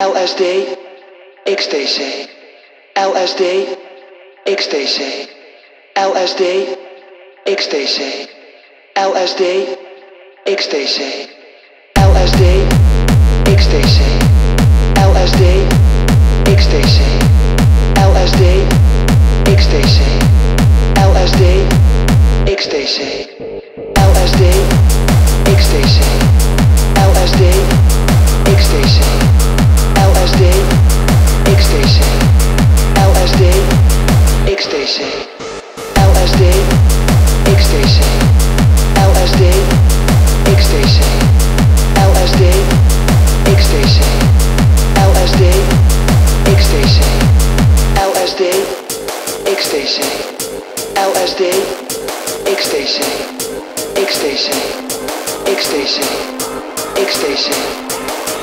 LSD, ecstasy. LSD, ecstasy. LSD, ecstasy. LSD, ecstasy. LSD, ecstasy. LSD, ecstasy. LSD, ecstasy. LSD, ecstasy. LSD, ecstasy. LSD, ecstasy. LSD, ecstasy. LSD, ecstasy. LSD, ecstasy. LSD, ecstasy. LSD, ecstasy. LSD, ecstasy. LSD, ecstasy. LSD, ecstasy. Ecstasy, ecstasy, ecstasy,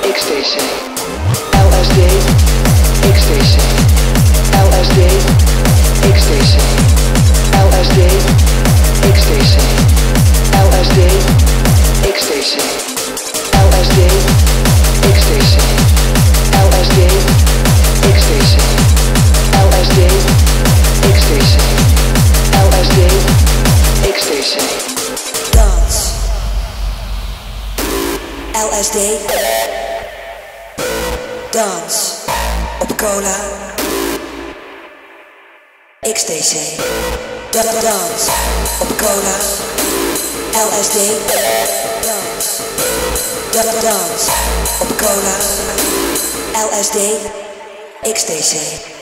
ecstasy. LSD, ecstasy. LSD, ecstasy. LSD, ecstasy. LSD, ecstasy. LSD, ecstasy. LSD, ecstasy. LSD, ecstasy. LSD, ecstasy. Dance. LSD. Dans op cola, XTC. Dans op cola, LSD. Dans op cola, LSD, XTC.